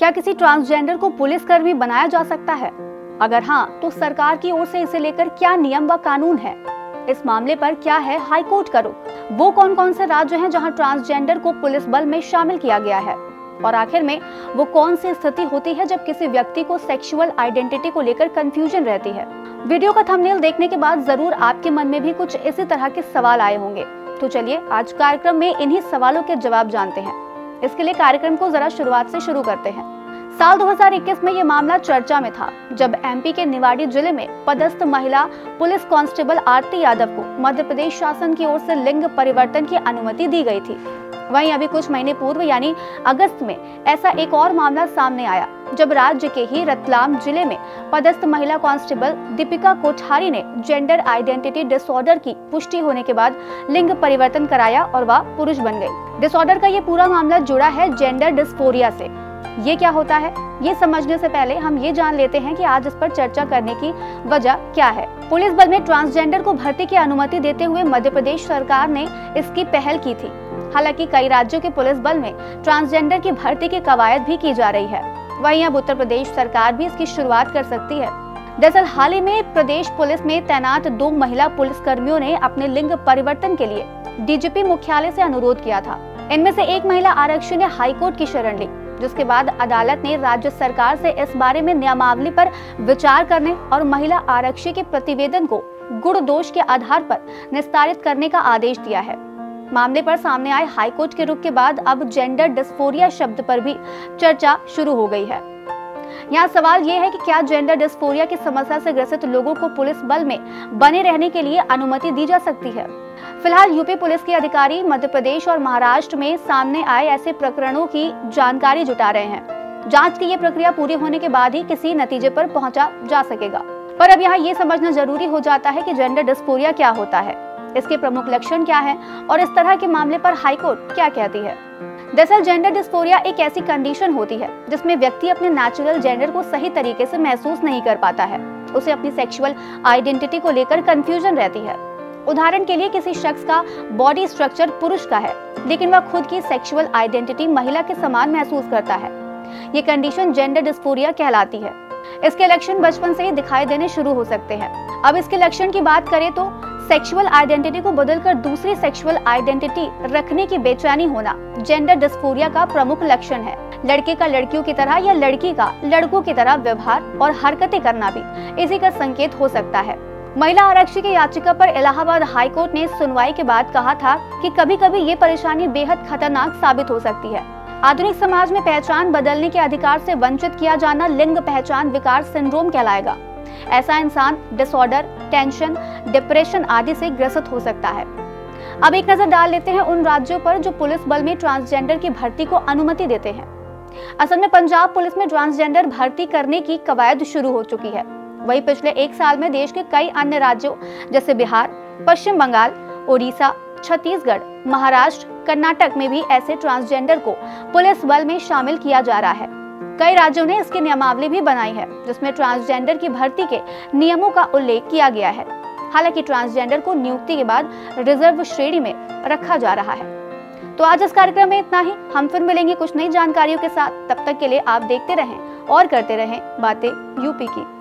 क्या किसी ट्रांसजेंडर को पुलिसकर्मी बनाया जा सकता है? अगर हाँ, तो सरकार की ओर से इसे लेकर क्या नियम व कानून है? इस मामले पर क्या है हाई कोर्ट का रुख? वो कौन कौन से राज्य हैं जहां ट्रांसजेंडर को पुलिस बल में शामिल किया गया है? और आखिर में वो कौन सी स्थिति होती है जब किसी व्यक्ति को सेक्सुअल आइडेंटिटी को लेकर कंफ्यूजन रहती है? वीडियो का थंबनेल देखने के बाद जरूर आपके मन में भी कुछ इसी तरह के सवाल आए होंगे, तो चलिए आज कार्यक्रम में इन्हीं सवालों के जवाब जानते हैं। इसके लिए कार्यक्रम को जरा शुरुआत से शुरू करते हैं। साल 2021 में ये मामला चर्चा में था जब एमपी के निवाड़ी जिले में पदस्थ महिला पुलिस कांस्टेबल आरती यादव को मध्य प्रदेश शासन की ओर से लिंग परिवर्तन की अनुमति दी गई थी। वहीं अभी कुछ महीने पूर्व यानी अगस्त में ऐसा एक और मामला सामने आया जब राज्य के ही रतलाम जिले में पदस्थ महिला कांस्टेबल दीपिका कोठारी ने जेंडर आइडेंटिटी डिसऑर्डर की पुष्टि होने के बाद लिंग परिवर्तन कराया और वह पुरुष बन गई। डिसऑर्डर का ये पूरा मामला जुड़ा है जेंडर डिस्फोरिया से। ये क्या होता है, ये समझने से पहले हम ये जान लेते हैं कि आज इस पर चर्चा करने की वजह क्या है। पुलिस बल में ट्रांसजेंडर को भर्ती की अनुमति देते हुए मध्य प्रदेश सरकार ने इसकी पहल की थी। हालांकि कई राज्यों के पुलिस बल में ट्रांसजेंडर की भर्ती की कवायद भी की जा रही है। वहीं अब उत्तर प्रदेश सरकार भी इसकी शुरुआत कर सकती है। दरअसल हाल ही में प्रदेश पुलिस में तैनात 2 महिला पुलिस कर्मियों ने अपने लिंग परिवर्तन के लिए डीजीपी मुख्यालय से अनुरोध किया था। इनमें से एक महिला आरक्षी ने हाईकोर्ट की शरण ली, जिसके बाद अदालत ने राज्य सरकार से इस बारे में नियमावली पर विचार करने और महिला आरक्षी के प्रतिवेदन को गुण दोष के आधार पर निस्तारित करने का आदेश दिया है। मामले पर सामने आए हाईकोर्ट के रुख के बाद अब जेंडर डिस्फोरिया शब्द पर भी चर्चा शुरू हो गई है। यहाँ सवाल ये है कि क्या जेंडर डिस्फोरिया की समस्या से ग्रसित लोगों को पुलिस बल में बने रहने के लिए अनुमति दी जा सकती है? फिलहाल यूपी पुलिस के अधिकारी मध्य प्रदेश और महाराष्ट्र में सामने आए ऐसे प्रकरणों की जानकारी जुटा रहे हैं। जांच की ये प्रक्रिया पूरी होने के बाद ही किसी नतीजे पर पहुंचा जा सकेगा। पर अब यहाँ ये समझना जरूरी हो जाता है कि जेंडर डिस्फोरिया क्या होता है, इसके प्रमुख लक्षण क्या है और इस तरह के मामले पर हाईकोर्ट क्या कहती है। दरअसल जेंडर डिस्फोरिया एक ऐसी कंडीशन होती है जिसमें व्यक्ति अपने नेचुरल जेंडर को सही तरीके से महसूस नहीं कर पाता है। उसे अपनी सेक्सुअल आइडेंटिटी को लेकर कंफ्यूजन रहती है। उदाहरण के लिए किसी शख्स का बॉडी स्ट्रक्चर पुरुष का है, लेकिन वह खुद की सेक्सुअल आइडेंटिटी महिला के समान महसूस करता है। ये कंडीशन जेंडर डिस्फोरिया कहलाती है। इसके लक्षण बचपन से ही दिखाई देने शुरू हो सकते हैं। अब इसके लक्षण की बात करें तो सेक्सुअल आइडेंटिटी को बदलकर दूसरी सेक्सुअल आइडेंटिटी रखने की बेचैनी होना जेंडर डिस्फोरिया का प्रमुख लक्षण है। लड़के का लड़कियों की तरह या लड़की का लड़कों की तरह व्यवहार और हरकतें करना भी इसी का संकेत हो सकता है। महिला आरक्षी की याचिका पर इलाहाबाद हाई कोर्ट ने सुनवाई के बाद कहा था कि कभी कभी ये परेशानी बेहद खतरनाक साबित हो सकती है। आधुनिक समाज में पहचान बदलने के अधिकार से वंचित किया जाना लिंग पहचान विकार सिंड्रोम कहलाएगा। ऐसा इंसान डिसऑर्डर, टेंशन, डिप्रेशन आदि से ग्रसित हो सकता है। अब एक नजर डाल लेते हैं उन राज्यों पर जो पुलिस बल में ट्रांसजेंडर की भर्ती को अनुमति देते हैं। असल में पंजाब पुलिस में ट्रांसजेंडर भर्ती करने की कवायद शुरू हो चुकी है। वहीं पिछले एक साल में देश के कई अन्य राज्यों जैसे बिहार, पश्चिम बंगाल, ओडिशा, छत्तीसगढ़, महाराष्ट्र, कर्नाटक में भी ऐसे ट्रांसजेंडर को पुलिस बल में शामिल किया जा रहा है। कई राज्यों ने इसकी नियमावली भी बनाई है जिसमें ट्रांसजेंडर की भर्ती के नियमों का उल्लेख किया गया है। हालांकि ट्रांसजेंडर को नियुक्ति के बाद रिजर्व श्रेणी में रखा जा रहा है। तो आज इस कार्यक्रम में इतना ही। हम फिर मिलेंगे कुछ नई जानकारियों के साथ। तब तक के लिए आप देखते रहें और करते रहें बातें यूपी की।